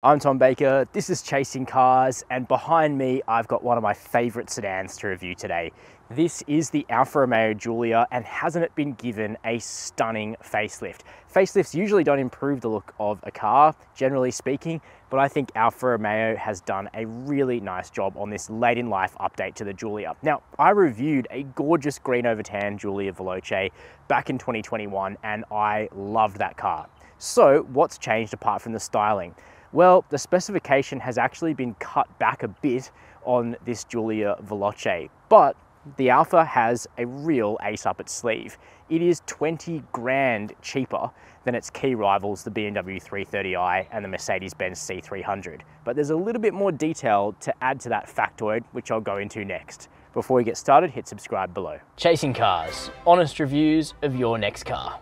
I'm Tom Baker, this is Chasing Cars, and behind me I've got one of my favourite sedans to review today. This is the Alfa Romeo Giulia, and hasn't it been given a stunning facelift? Facelifts usually don't improve the look of a car, generally speaking, but I think Alfa Romeo has done a really nice job on this late in life update to the Giulia. Now, I reviewed a gorgeous green over tan Giulia Veloce back in 2021, and I loved that car. So what's changed apart from the styling? Well, the specification has actually been cut back a bit on this Giulia Veloce, but the Alfa has a real ace up its sleeve. It is 20 grand cheaper than its key rivals, the BMW 330i and the Mercedes-Benz C300. But there's a little bit more detail to add to that factoid, which I'll go into next. Before we get started, hit subscribe below. Chasing Cars, honest reviews of your next car.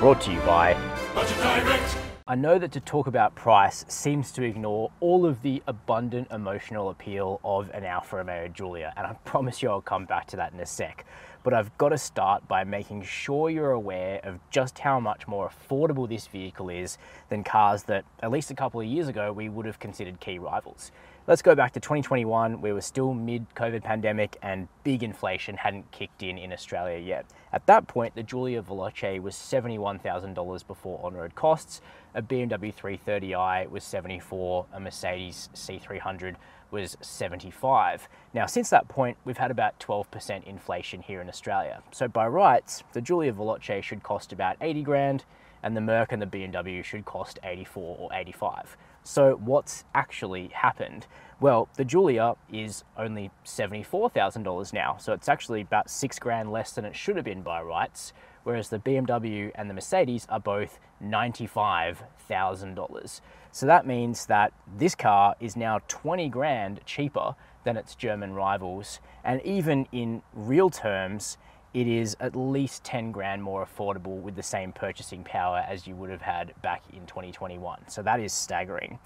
Brought to you by Budget Direct. I know that to talk about price seems to ignore all of the abundant emotional appeal of an Alfa Romeo Giulia, and I promise you I'll come back to that in a sec. But I've got to start by making sure you're aware of just how much more affordable this vehicle is than cars that, at least a couple of years ago, we would have considered key rivals. Let's go back to 2021, we were still mid-COVID pandemic and big inflation hadn't kicked in Australia yet. At that point, the Giulia Veloce was $71,000 before on-road costs, a BMW 330i was $74,000, a Mercedes C300 was $75,000. Now, since that point, we've had about 12% inflation here in Australia. So by rights, the Giulia Veloce should cost about $80,000, and the Merc and the BMW should cost $84,000 or $85,000. So what's actually happened? Well, the Giulia is only $74,000 now, so it's actually about $6,000 less than it should have been by rights, whereas the BMW and the Mercedes are both $95,000. So that means that this car is now 20 grand cheaper than its German rivals, and even in real terms, it is at least 10 grand more affordable with the same purchasing power as you would have had back in 2021. So that is staggering.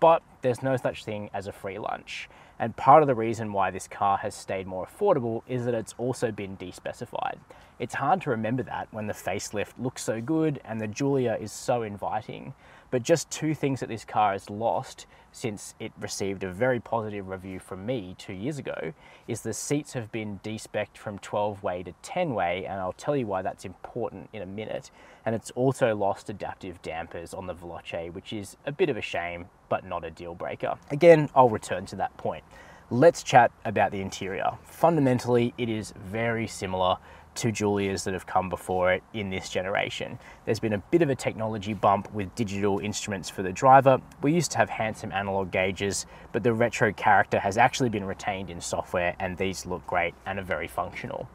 But there's no such thing as a free lunch. And part of the reason why this car has stayed more affordable is that it's also been despecified. It's hard to remember that when the facelift looks so good and the Giulia is so inviting. But just two things that this car has lost since it received a very positive review from me 2 years ago is the seats have been despec'd from 12-way to 10-way, and I'll tell you why that's important in a minute. And it's also lost adaptive dampers on the Veloce, which is a bit of a shame, but not a deal breaker. Again, I'll return to that point. Let's chat about the interior. Fundamentally, it is very similar to Giulias that have come before it in this generation. There's been a bit of a technology bump with digital instruments for the driver. We used to have handsome analog gauges, but the retro character has actually been retained in software, and these look great and are very functional.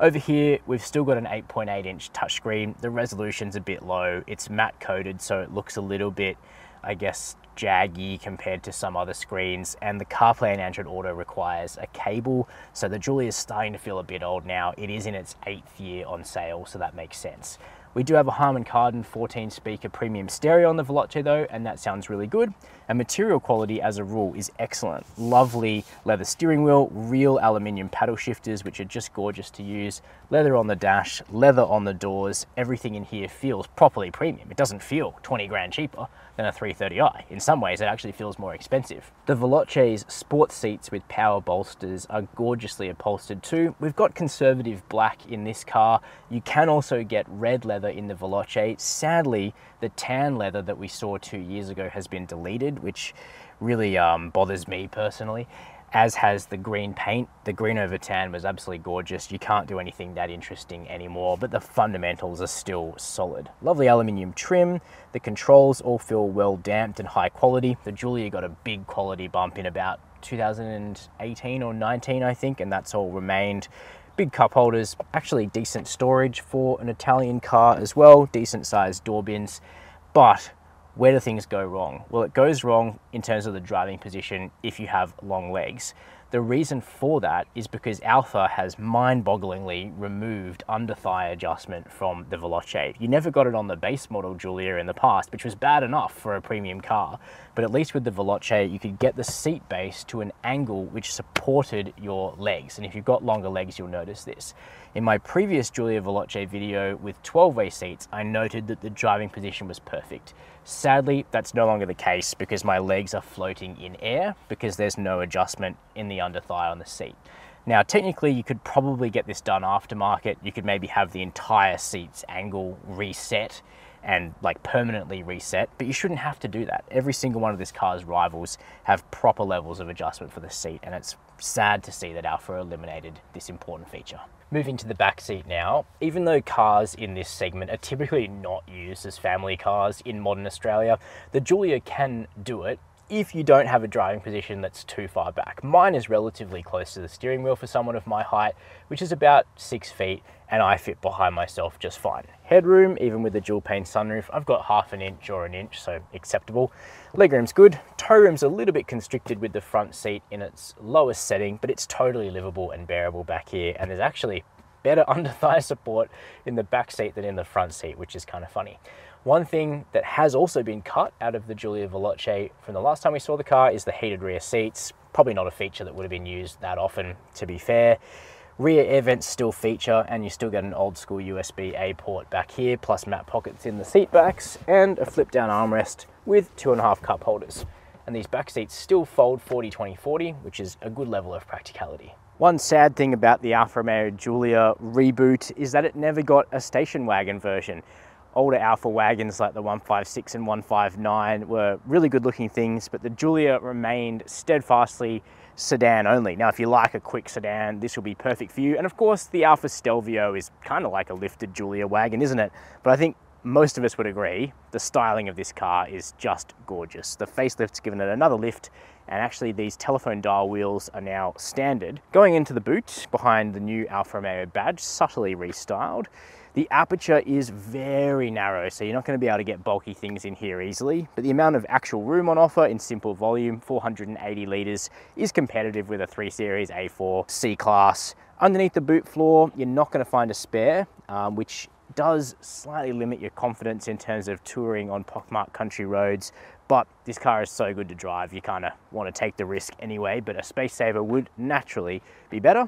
Over here, we've still got an 8.8-inch touchscreen. The resolution's a bit low. It's matte coated, so it looks a little bit, I guess, jaggy compared to some other screens, and the CarPlay and Android Auto requires a cable, so the Giulia is starting to feel a bit old now. It is in its 8th year on sale, so that makes sense. We do have a Harman Kardon 14-speaker premium stereo on the Veloce though, and that sounds really good. And material quality as a rule is excellent. Lovely leather steering wheel, real aluminium paddle shifters, which are just gorgeous to use, leather on the dash, leather on the doors. Everything in here feels properly premium. It doesn't feel 20 grand cheaper than a 330i. In some ways, it actually feels more expensive. The Veloce's sports seats with power bolsters are gorgeously upholstered too. We've got conservative black in this car. You can also get red leather in the Veloce. Sadly, the tan leather that we saw 2 years ago has been deleted, which really bothers me personally, as has the green paint. The green over tan was absolutely gorgeous. You can't do anything that interesting anymore, but the fundamentals are still solid. Lovely aluminium trim. The controls all feel well damped and high quality. The Giulia got a big quality bump in about 2018 or 19, I think, and that's all remained. Big cup holders, actually decent storage for an Italian car as well, decent sized door bins. But where do things go wrong? Well, it goes wrong in terms of the driving position if you have long legs. The reason for that is because Alfa has mind-bogglingly removed under-thigh adjustment from the Veloce. You never got it on the base model Giulia in the past, which was bad enough for a premium car, but at least with the Veloce, you could get the seat base to an angle which supported your legs. And if you've got longer legs, you'll notice this. In my previous Giulia Veloce video with 12-way seats, I noted that the driving position was perfect. Sadly, that's no longer the case because my legs are floating in air because there's no adjustment in the under thigh on the seat. Now, technically, you could probably get this done aftermarket. You could maybe have the entire seat's angle reset and like permanently reset, but you shouldn't have to do that. Every single one of this car's rivals have proper levels of adjustment for the seat, and it's sad to see that Alfa eliminated this important feature. Moving to the back seat now, even though cars in this segment are typically not used as family cars in modern Australia, the Giulia can do it if you don't have a driving position that's too far back. Mine is relatively close to the steering wheel for someone of my height, which is about 6 feet, and I fit behind myself just fine. Headroom, even with the dual pane sunroof, I've got half an inch or an inch, so acceptable. Legroom's good. Toe room's a little bit constricted with the front seat in its lowest setting, but it's totally livable and bearable back here, and there's actually better under thigh support in the back seat than in the front seat, which is kind of funny. One thing that has also been cut out of the Giulia Veloce from the last time we saw the car is the heated rear seats. Probably not a feature that would have been used that often, to be fair. Rear air vents still feature, and you still get an old school USB-A port back here, plus map pockets in the seat backs, and a flip down armrest with 2.5 cup holders. And these back seats still fold 40-20-40, which is a good level of practicality. One sad thing about the Alfa Romeo Giulia reboot is that it never got a station wagon version. Older Alfa wagons like the 156 and 159 were really good looking things, but the Giulia remained steadfastly sedan only. Now, if you like a quick sedan, this will be perfect for you. And of course, the Alfa Stelvio is kind of like a lifted Giulia wagon, isn't it? But I think most of us would agree, the styling of this car is just gorgeous. The facelift's given it another lift, and actually these telephone dial wheels are now standard. Going into the boot behind the new Alfa Romeo badge, subtly restyled. The aperture is very narrow, so you're not going to be able to get bulky things in here easily, but the amount of actual room on offer in simple volume, 480 litres, is competitive with a 3 Series, A4, C-Class. Underneath the boot floor, you're not going to find a spare, which does slightly limit your confidence in terms of touring on pockmarked country roads, but this car is so good to drive, you kind of want to take the risk anyway, but a space saver would naturally be better.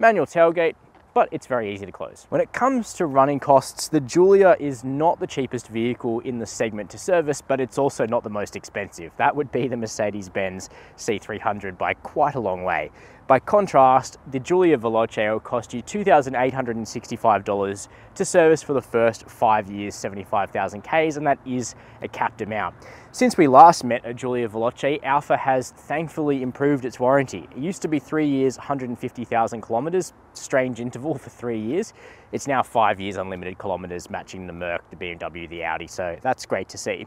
Manual tailgate, but it's very easy to close. When it comes to running costs, the Giulia is not the cheapest vehicle in the segment to service, but it's also not the most expensive. That would be the Mercedes-Benz C300 by quite a long way. By contrast, the Giulia Veloce will cost you $2,865 to service for the first 5 years, 75,000 Ks, and that is a capped amount. Since we last met a Giulia Veloce, Alfa has thankfully improved its warranty. It used to be 3 years, 150,000 kilometers, strange interval for 3 years. It's now 5 years unlimited kilometers, matching the Merc, the BMW, the Audi, so that's great to see.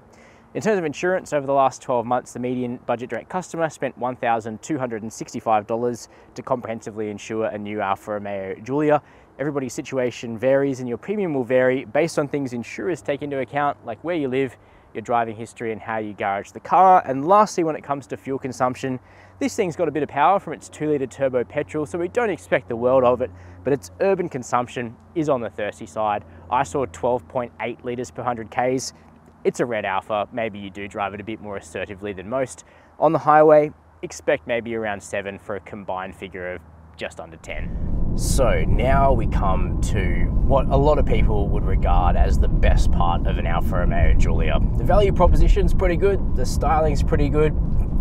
In terms of insurance, over the last 12 months, the median Budget Direct customer spent $1,265 to comprehensively insure a new Alfa Romeo Giulia. Everybody's situation varies, and your premium will vary based on things insurers take into account, like where you live, your driving history, and how you garage the car. And lastly, when it comes to fuel consumption, this thing's got a bit of power from its 2-litre turbo petrol, so we don't expect the world of it, but its urban consumption is on the thirsty side. I saw 12.8 litres per 100 Ks. It's a red Alfa, maybe you do drive it a bit more assertively than most. On the highway, expect maybe around 7 for a combined figure of just under 10. So now we come to what a lot of people would regard as the best part of an Alfa Romeo Giulia. The value proposition's pretty good, the styling's pretty good,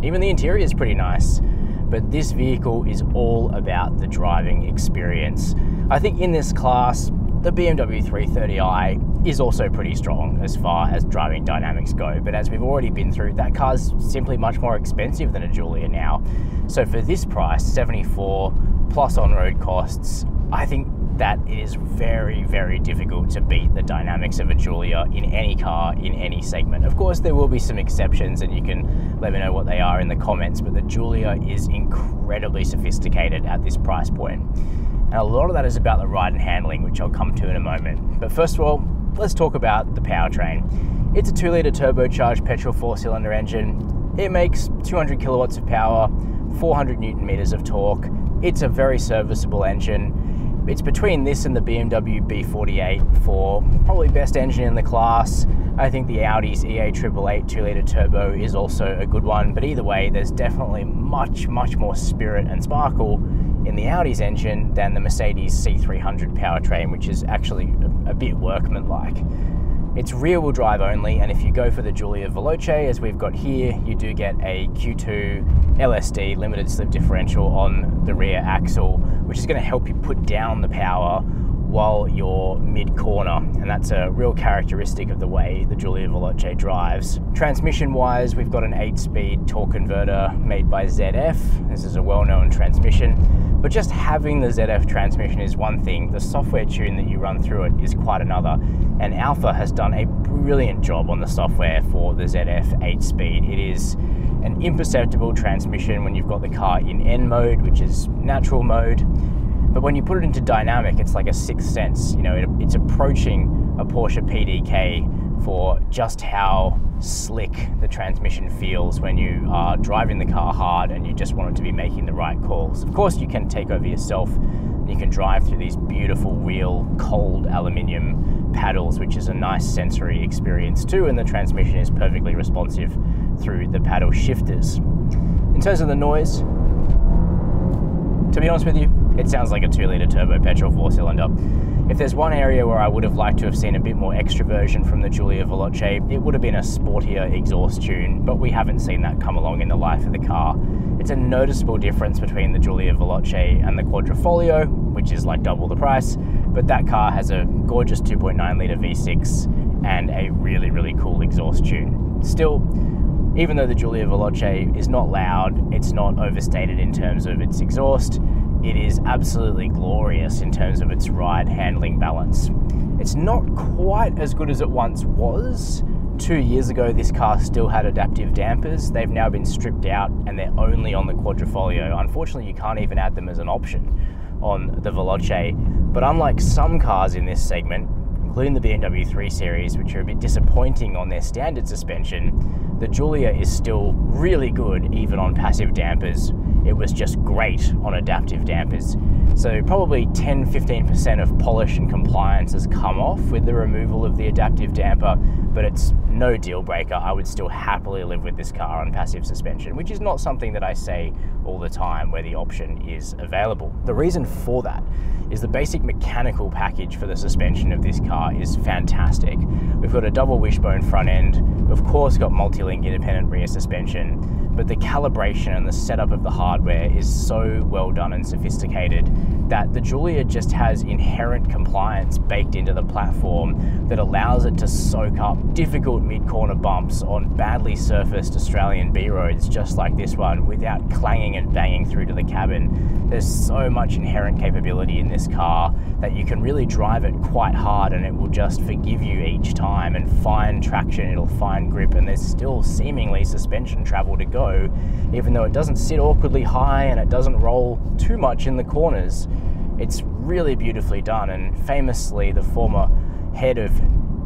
even the interior's pretty nice. But this vehicle is all about the driving experience. I think in this class, the BMW 330i is also pretty strong as far as driving dynamics go, but as we've already been through, that car's simply much more expensive than a Giulia now. So for this price, 74 plus on-road costs, I think that is very, very difficult to beat the dynamics of a Giulia in any car, in any segment. Of course, there will be some exceptions, and you can let me know what they are in the comments, but the Giulia is incredibly sophisticated at this price point. And a lot of that is about the ride and handling, which I'll come to in a moment. But first of all, let's talk about the powertrain. It's a 2-litre turbocharged petrol 4-cylinder engine. It makes 200 kilowatts of power, 400 newton meters of torque. It's a very serviceable engine. It's between this and the BMW B48 for probably best engine in the class. I think the Audi's EA888 2-litre turbo is also a good one, but either way, there's definitely much more spirit and sparkle in the Audi's engine than the Mercedes C300 powertrain, which is actually a bit workman-like. It's rear-wheel drive only, and if you go for the Giulia Veloce, as we've got here, you do get a Q2 LSD limited slip differential on the rear axle, which is going to help you put down the power while you're mid-corner, and that's a real characteristic of the way the Giulia Veloce drives. Transmission-wise, we've got an 8-speed torque converter made by ZF. This is a well-known transmission, but just having the ZF transmission is one thing. The software tune that you run through it is quite another, and Alfa has done a brilliant job on the software for the ZF 8-speed. It is an imperceptible transmission when you've got the car in N mode, which is natural mode. But when you put it into dynamic, it's like a sixth sense. You know, it's approaching a Porsche PDK for just how slick the transmission feels when you are driving the car hard and you just want it to be making the right calls. Of course, you can take over yourself. You can drive through these beautiful, real, cold aluminium paddles, which is a nice sensory experience too, and the transmission is perfectly responsive through the paddle shifters. In terms of the noise, to be honest with you, it sounds like a 2-litre turbo petrol 4-cylinder. If there's one area where I would have liked to have seen a bit more extroversion from the Giulia Veloce, it would have been a sportier exhaust tune, but we haven't seen that come along in the life of the car. It's a noticeable difference between the Giulia Veloce and the Quadrifoglio, which is like double the price, but that car has a gorgeous 2.9-litre V6 and a really cool exhaust tune. Still, even though the Giulia Veloce is not loud, it's not overstated in terms of its exhaust, it is absolutely glorious in terms of its ride handling balance. It's not quite as good as it once was. 2 years ago, this car still had adaptive dampers. They've now been stripped out and they're only on the Quadrifoglio. Unfortunately, you can't even add them as an option on the Veloce. But unlike some cars in this segment, including the BMW 3 Series, which are a bit disappointing on their standard suspension, the Giulia is still really good even on passive dampers. It was just great on adaptive dampers. So probably 10–15% of polish and compliance has come off with the removal of the adaptive damper, but it's no deal breaker. I would still happily live with this car on passive suspension, which is not something that I say all the time where the option is available. The reason for that is the basic mechanical package for the suspension of this car is fantastic. We've got a double wishbone front end, of course got multi-link independent rear suspension, but the calibration and the setup of the hardware is so well done and sophisticated that the Giulia just has inherent compliance baked into the platform that allows it to soak up difficult mid-corner bumps on badly surfaced Australian B-roads just like this one without clanging and banging through to the cabin. There's so much inherent capability in this car that you can really drive it quite hard and it will just forgive you each time and find traction, it'll find grip, and there's still seemingly suspension travel to go, even though it doesn't sit awkwardly high and it doesn't roll too much in the corners. It's really beautifully done, and famously the former head of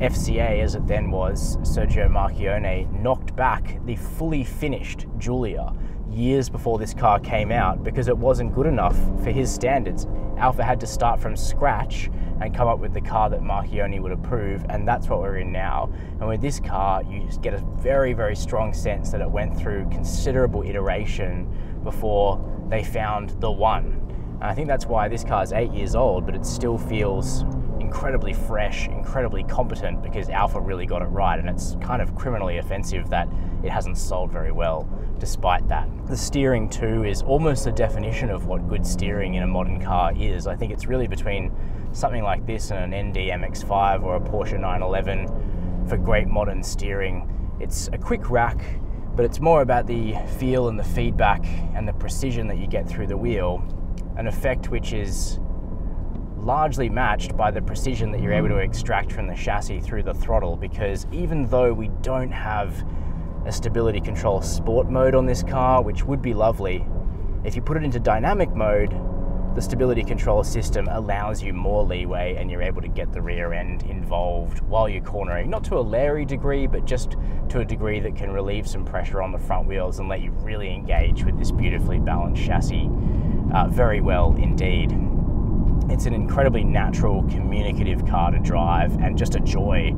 FCA, as it then was, Sergio Marchionne, knocked back the fully finished Giulia years before this car came out because it wasn't good enough for his standards. Alfa had to start from scratch and come up with the car that Marchionne would approve, and that's what we're in now. And with this car, you just get a very strong sense that it went through considerable iteration before they found the one. And I think that's why this car is 8 years old, but it still feels incredibly fresh, incredibly competent, because Alfa really got it right, and it's kind of criminally offensive that it hasn't sold very well despite that. The steering too is almost the definition of what good steering in a modern car is. I think it's really between something like this and an ND MX-5 or a Porsche 911 for great modern steering. It's a quick rack, but it's more about the feel and the feedback and the precision that you get through the wheel, an effect which is largely matched by the precision that you're able to extract from the chassis through the throttle, because even though we don't have a stability control sport mode on this car, which would be lovely, if you put it into dynamic mode, the stability control system allows you more leeway and you're able to get the rear end involved while you're cornering, not to a leery degree, but just to a degree that can relieve some pressure on the front wheels and let you really engage with this beautifully balanced chassis very well indeed. It's an incredibly natural, communicative car to drive and just a joy.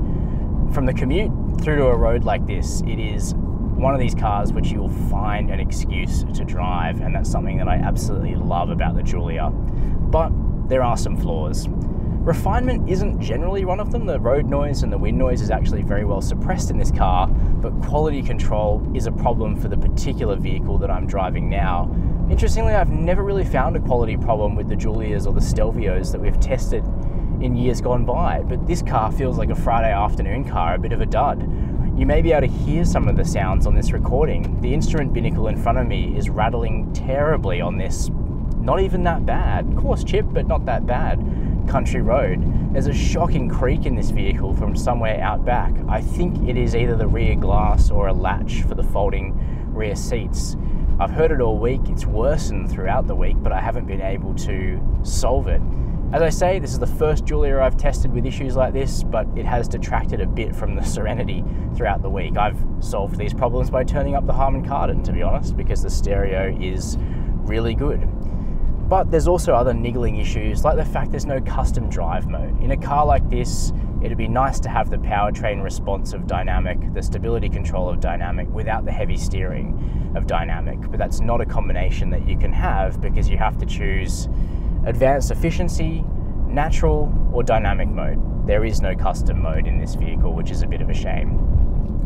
From the commute through to a road like this, it is one of these cars which you'll find an excuse to drive, and that's something that I absolutely love about the Giulia. But there are some flaws. Refinement isn't generally one of them. The road noise and the wind noise is actually very well suppressed in this car, but quality control is a problem for the particular vehicle that I'm driving now. Interestingly, I've never really found a quality problem with the Giulias or the Stelvios that we've tested in years gone by, but this car feels like a Friday afternoon car, a bit of a dud. You may be able to hear some of the sounds on this recording. The instrument binnacle in front of me is rattling terribly on this, not even that bad, coarse chip, but not that bad, country road. There's a shocking creak in this vehicle from somewhere out back. I think it is either the rear glass or a latch for the folding rear seats. I've heard it all week, it's worsened throughout the week, but I haven't been able to solve it. As I say, this is the first Giulia I've tested with issues like this, but it has detracted a bit from the serenity throughout the week. I've solved these problems by turning up the Harman Kardon, to be honest, because the stereo is really good. But there's also other niggling issues, like the fact there's no custom drive mode. In a car like this, it'd be nice to have the powertrain response of dynamic, the stability control of dynamic, without the heavy steering of dynamic. But that's not a combination that you can have, because you have to choose advanced efficiency, natural, or dynamic mode. There is no custom mode in this vehicle, which is a bit of a shame.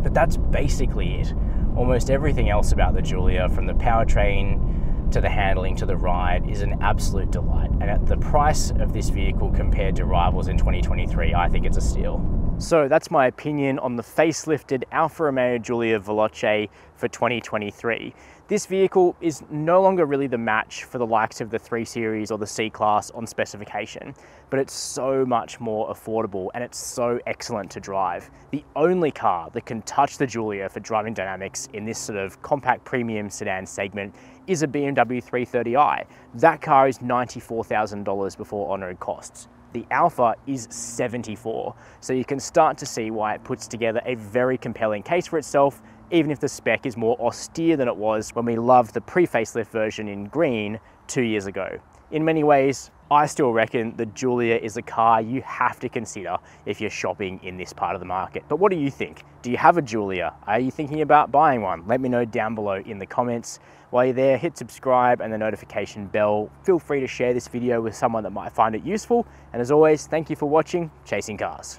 But that's basically it. Almost everything else about the Giulia, from the powertrain, to the handling, to the ride, is an absolute delight. And at the price of this vehicle compared to rivals in 2023, I think it's a steal. So that's my opinion on the facelifted Alfa Romeo Giulia Veloce for 2023. This vehicle is no longer really the match for the likes of the 3 Series or the C-Class on specification, but it's so much more affordable and it's so excellent to drive. The only car that can touch the Giulia for driving dynamics in this sort of compact premium sedan segment is a BMW 330i. That car is $94,000 before on-road costs. The Alfa is 74, so you can start to see why it puts together a very compelling case for itself, even if the spec is more austere than it was when we loved the pre-facelift version in green 2 years ago. In many ways, I still reckon the Giulia is a car you have to consider if you're shopping in this part of the market. But what do you think? Do you have a Giulia? Are you thinking about buying one? Let me know down below in the comments. While you're there, hit subscribe and the notification bell. Feel free to share this video with someone that might find it useful. And as always, thank you for watching Chasing Cars.